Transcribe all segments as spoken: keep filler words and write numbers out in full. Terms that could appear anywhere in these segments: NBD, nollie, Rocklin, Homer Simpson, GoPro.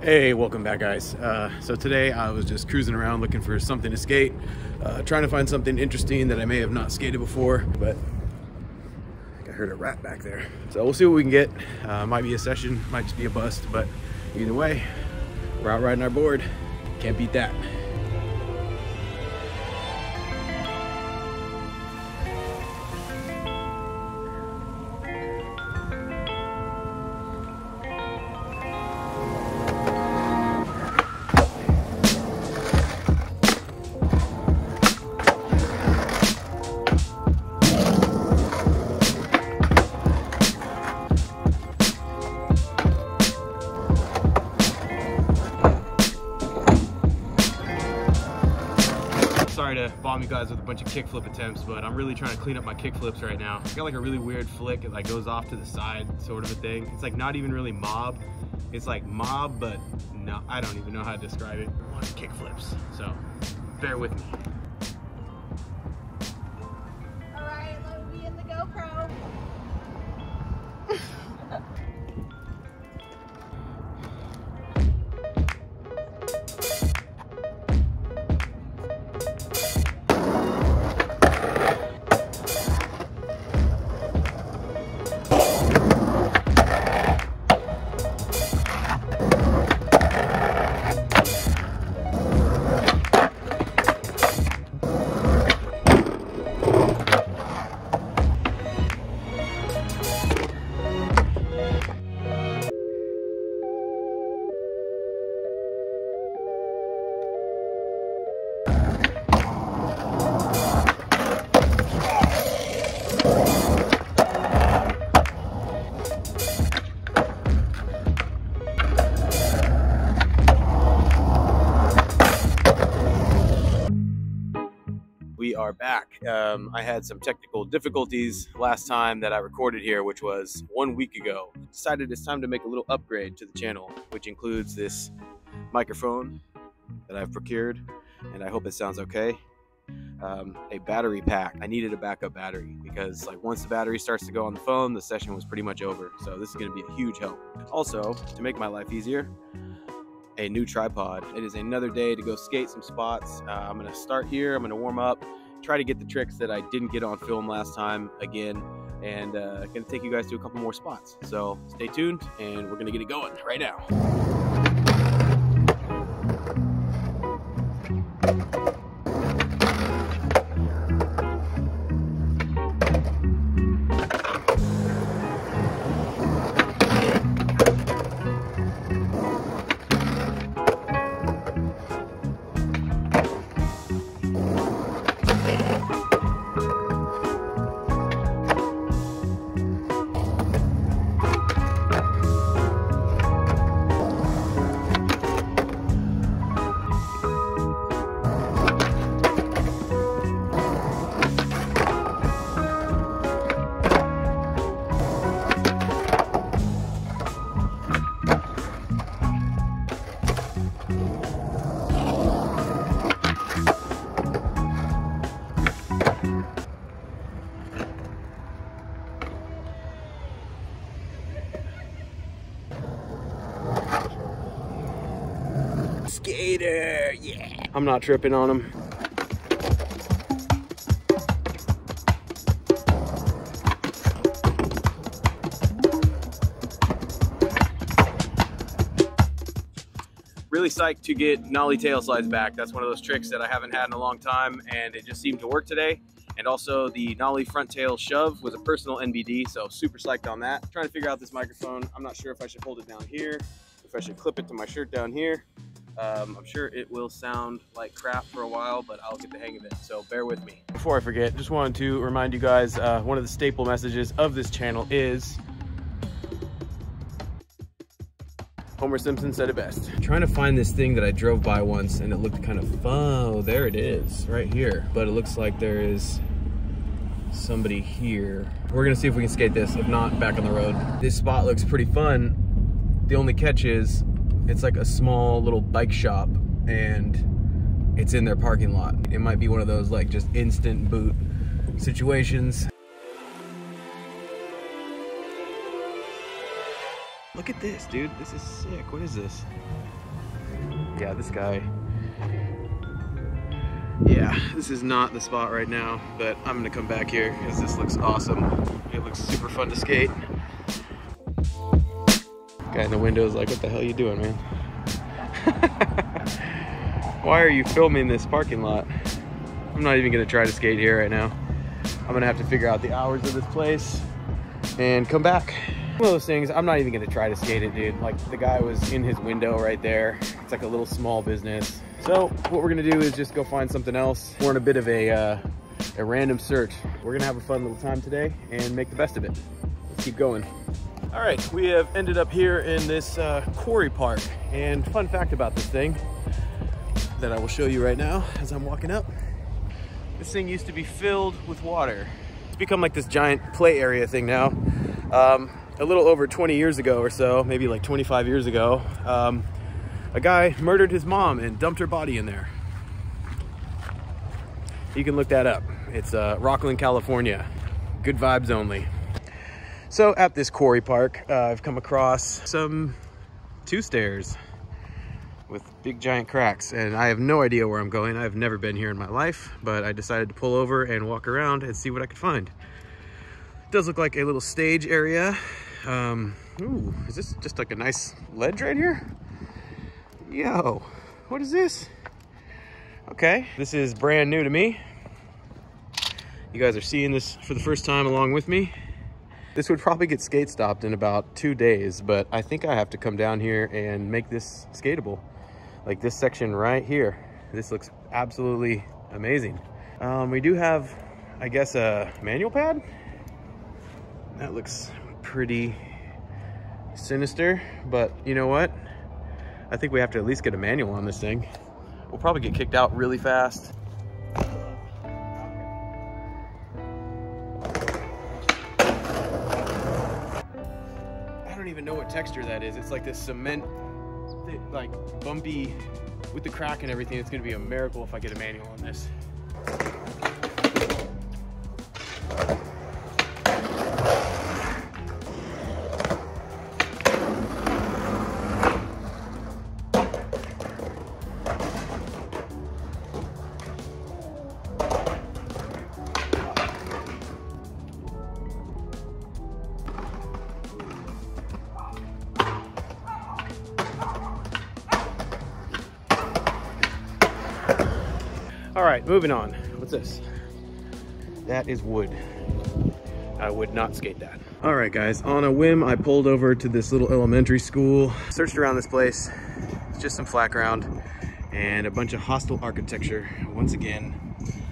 Hey, welcome back guys. Uh, so today I was just cruising around looking for something to skate, uh, trying to find something interesting that I may have not skated before, but I think I heard a rat back there. So we'll see what we can get. Uh, might be a session, might just be a bust, but either way, we're out riding our board. Can't beat that. Sorry to bomb you guys with a bunch of kickflip attempts, but I'm really trying to clean up my kickflips right now. I got like a really weird flick. It like goes off to the side sort of a thing. It's like not even really mob. It's like mob, but no, I don't even know how to describe it. I want kickflips, so bear with me. All right, let me in the GoPro. We are back. Um, I had some technical difficulties last time that I recorded here, which was one week ago. Decided it's time to make a little upgrade to the channel, which includes this microphone that I've procured, and I hope it sounds okay. Um, a battery pack. I needed a backup battery because like once the battery starts to go on the phone, the session was pretty much over. So this is going to be a huge help. Also, to make my life easier, a new tripod. It is another day to go skate some spots. Uh, I'm gonna start here, I'm gonna warm up, try to get the tricks that I didn't get on film last time again, and uh, gonna take you guys to a couple more spots. So stay tuned and we're gonna get it going right now. Skater, yeah. I'm not tripping on him. Really psyched to get nollie tail slides back. That's one of those tricks that I haven't had in a long time, and it just seemed to work today. And also the nollie front tail shove was a personal N B D, so super psyched on that. Trying to figure out this microphone. I'm not sure if I should hold it down here, if I should clip it to my shirt down here. Um, I'm sure it will sound like crap for a while, but I'll get the hang of it, so bear with me. Before I forget, just wanted to remind you guys, uh, one of the staple messages of this channel is Homer Simpson said it best. I'm trying to find this thing that I drove by once and it looked kind of fun. Oh, there it is, right here. But it looks like there is somebody here. We're gonna see if we can skate this. If not, back on the road. This spot looks pretty fun. The only catch is it's like a small little bike shop and it's in their parking lot. It might be one of those like just instant boot situations. Look at this, dude. This is sick. What is this? yeah, this guy, yeah, this is not the spot right now, but I'm gonna come back here because this looks awesome. It looks super fun to skate. Guy in the window is like, what the hell are you doing, man? Why are you filming this parking lot? I'm not even gonna try to skate here right now. I'm gonna have to figure out the hours of this place and come back. One of those things, I'm not even gonna try to skate it, dude. Like, the guy was in his window right there. It's like a little small business. So what we're gonna do is just go find something else. We're in a bit of a, uh, a random search. We're gonna have a fun little time today and make the best of it. Let's keep going. All right, we have ended up here in this uh, quarry park. And fun fact about this thing that I will show you right now as I'm walking up. This thing used to be filled with water. It's become like this giant play area thing now. Um, a little over twenty years ago or so, maybe like twenty-five years ago, um, a guy murdered his mom and dumped her body in there. You can look that up. It's uh, Rocklin, California. Good vibes only. So at this quarry park, uh, I've come across some two stairs with big giant cracks, and I have no idea where I'm going. I've never been here in my life, but I decided to pull over and walk around and see what I could find. It does look like a little stage area. Um, ooh, is this just like a nice ledge right here? Yo, what is this? Okay, this is brand new to me. You guys are seeing this for the first time along with me. This would probably get skate stopped in about two days, but I think I have to come down here and make this skateable. Like this section right here. This looks absolutely amazing. Um, we do have, I guess, a manual pad. That looks pretty sinister, but you know what? I think we have to at least get a manual on this thing. We'll probably get kicked out really fast. Know what texture that is. It's like this cement, like bumpy with the crack and everything. It's gonna be a miracle if I get a manual on this. All right, moving on. What's this? That is wood. I would not skate that. All right, guys, on a whim, I pulled over to this little elementary school, searched around this place. It's just some flat ground and a bunch of hostile architecture. Once again,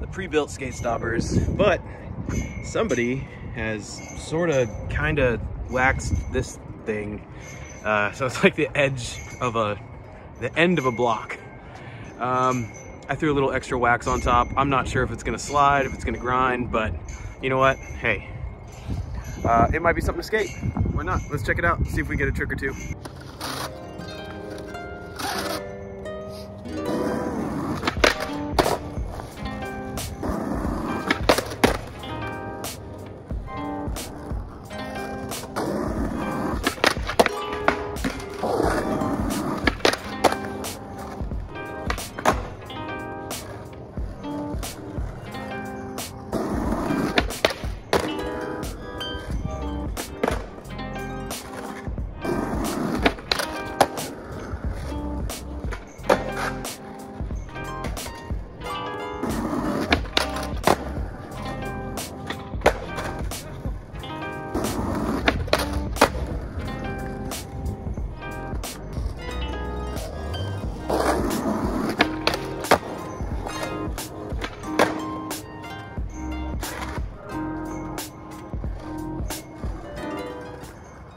the pre-built skate stoppers, but somebody has sort of kind of waxed this thing. Uh, so it's like the edge of a, the end of a block. Um, I threw a little extra wax on top. I'm not sure if it's gonna slide, if it's gonna grind, but you know what? Hey, uh, it might be something to skate. Why not? Let's check it out, see if we get a trick or two.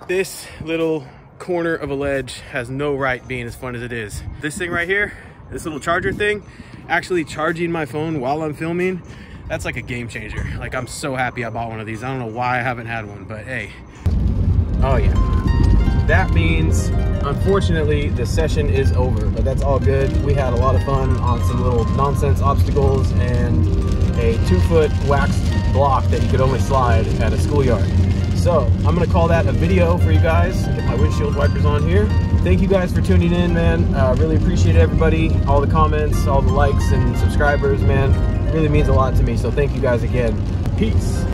This little corner of a ledge has no right being as fun as it is. This thing right here, this little charger thing, actually charging my phone while I'm filming, that's like a game changer. Like, I'm so happy I bought one of these. I don't know why I haven't had one, but hey. Oh yeah. That means, unfortunately, the session is over, but that's all good. We had a lot of fun on some little nonsense obstacles and a two foot waxed block that you could only slide at a schoolyard. So I'm gonna call that a video for you guys. Get my windshield wipers on here. Thank you guys for tuning in, man. Uh, really appreciate everybody, all the comments, all the likes and subscribers, man. It really means a lot to me. So thank you guys again. Peace.